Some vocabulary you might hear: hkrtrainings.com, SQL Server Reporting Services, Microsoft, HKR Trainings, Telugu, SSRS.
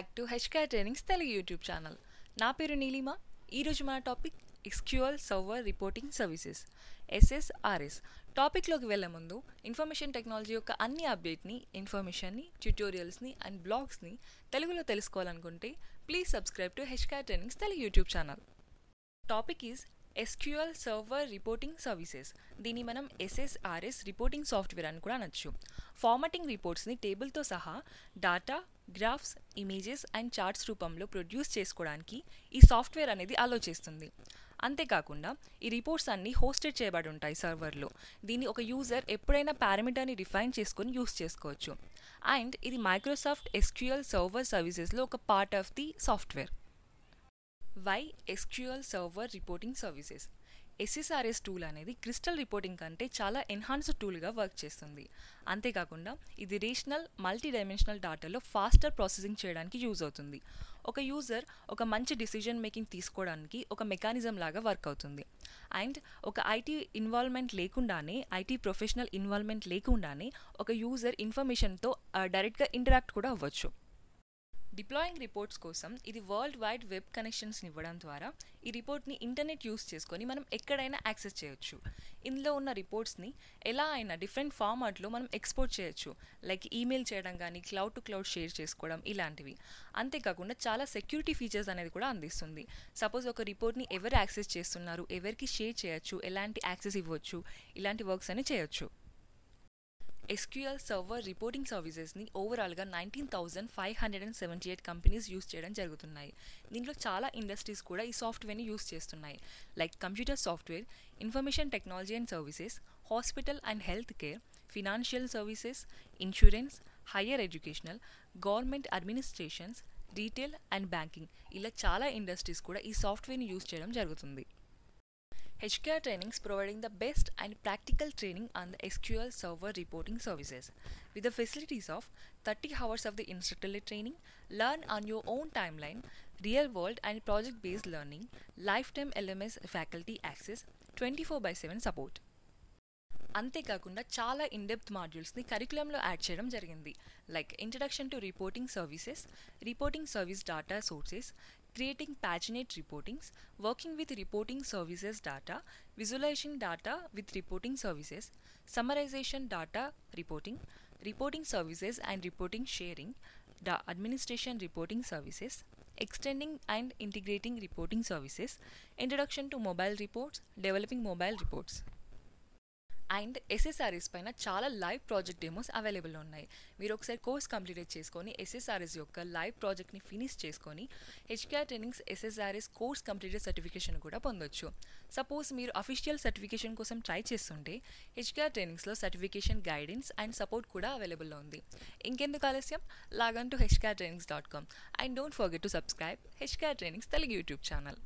Back to HKR Trainings Telugu YouTube channel. Na peru Neelima. Ee roju mana topic SQL Server Reporting Services SSRS. Topic loki velle mundu information technology yokka anni update ni, information ni, tutorials ni and blogs ni Telugu lo telusukovalante please subscribe to HKR Trainings Telugu YouTube channel. Topic is SQL Server Reporting Services. దీని మనం SSRS Reporting Software అని కూడా అనొచ్చు. Formatting reports ని table తో సహా data, graphs, images and charts రూపంలో produce చేసుకోవడానికి ఈ సాఫ్ట్‌వేర్ అనేది అలో చేస్తుంది. అంతే కాకుండా ఈ రిపోర్ట్స్ అన్ని హోస్టెడ్ చేయబడి ఉంటాయి సర్వర్ లో. దీని ఒక యూజర్ ఎప్పుడైనా పారామీటర్ ని డిఫైన్ చేసుకొని యూస్ చేసుకోవచ్చు. అండ్ ఇది Microsoft SQL Server Services లో ఒక part of the software. Why SQL Server Reporting Services? SSRS tool అనేది క్రిస్టల్ రిపోర్టింగ్ కంటే చాలా ఎన్హాన్స్డ్ టూల్ గా వర్క్ చేస్తుంది. అంతే కాకుండా ఇది రేషనల్ మల్టీ డైమెన్షనల్ డేటాలో ఫాస్టర్ ప్రాసెసింగ్ చేయడానికి యూజ్ అవుతుంది. ఒక యూజర్ ఒక మంచి డిసిజన్ మేకింగ్ తీసుకోవడానికి ఒక మెకానిజం లాగా వర్క్ అవుతుంది. అండ్ ఒక ఐటీ ఇన్వాల్వ్‌మెంట్ లేకుండానే ఐటీ ప్రొఫెషనల్ ఇన్వాల్వ్‌మెంట్ లేకుండానే ఒక యూజర్ ఇన్ఫర్మేషన్ తో డైరెక్ట్ గా ఇంటరాక్ట్ కూడా అవ్వచ్చు. Deploying reports kosam idi world wide web connections ni ivvadam dwara ee report ni internet use cheskoni manam ekkadaina access cheyochu. Indulo unna reports ni ela aina different format lo manam export cheyochu, like email cheyadam gaani, cloud to cloud share chesukodam ilantivi. Ante kakunda chaala security features anedi kuda andistundi. Suppose oka report ni ever access chestunnaru, everki share cheyochu, elanti access ivvochu, ilanti works ani cheyochu. SQL Server Reporting Services ని overall గా 19,578 companies use చేయడం జరుగుతున్నాయి. దీంట్లో చాలా industries కూడా ఈ software ని use చేస్తున్నాయి. Like computer software, information technology and services, hospital and health care, financial services, insurance, higher educational, government administrations, retail and banking ఇలా చాలా ఇండస్ట్రీస్ కూడా ఈ సాఫ్ట్‌వేర్ ని యూస్ చేయడం జరుగుతుంది. HKR Trainings providing the best and practical training on the SQL Server Reporting Services. With the facilities of 30 hours of the instructor-led training, learn on your own timeline, real-world and project-based learning, lifetime LMS faculty access, 24/7 support. అంతే కాకుండా చాలా in depth modules ని curriculum లో add చేయడం జరిగింది. Like introduction to reporting service data sources, creating paginate reportings, working with reporting services data, visualizing data with reporting services, summarization data reporting, reporting services and reporting sharing, administration reporting services, extending and integrating reporting services, introduction to mobile reports, developing mobile reports. And SSRS పైన చాలా live project demos available ఉన్నాయి. మీరు ఒకసారి course complete చేసుకొని SSRS యొక్క live ప్రాజెక్ట్ని finish చేసుకొని HKR Trainings SSRS course completed certification కూడా పొందొచ్చు. సపోజ్ మీరు అఫీషియల్ సర్టిఫికేషన్ కోసం ట్రై చేస్తుంటే HKR Trainingsలో సర్టిఫికేషన్ గైడెన్స్ అండ్ సపోర్ట్ కూడా అవైలబుల్లో ఉంది. ఇంకెందుకు ఆలస్యం, log on to hkrtrainings.com and don't forget to subscribe HKR Trainings Telugu YouTube channel.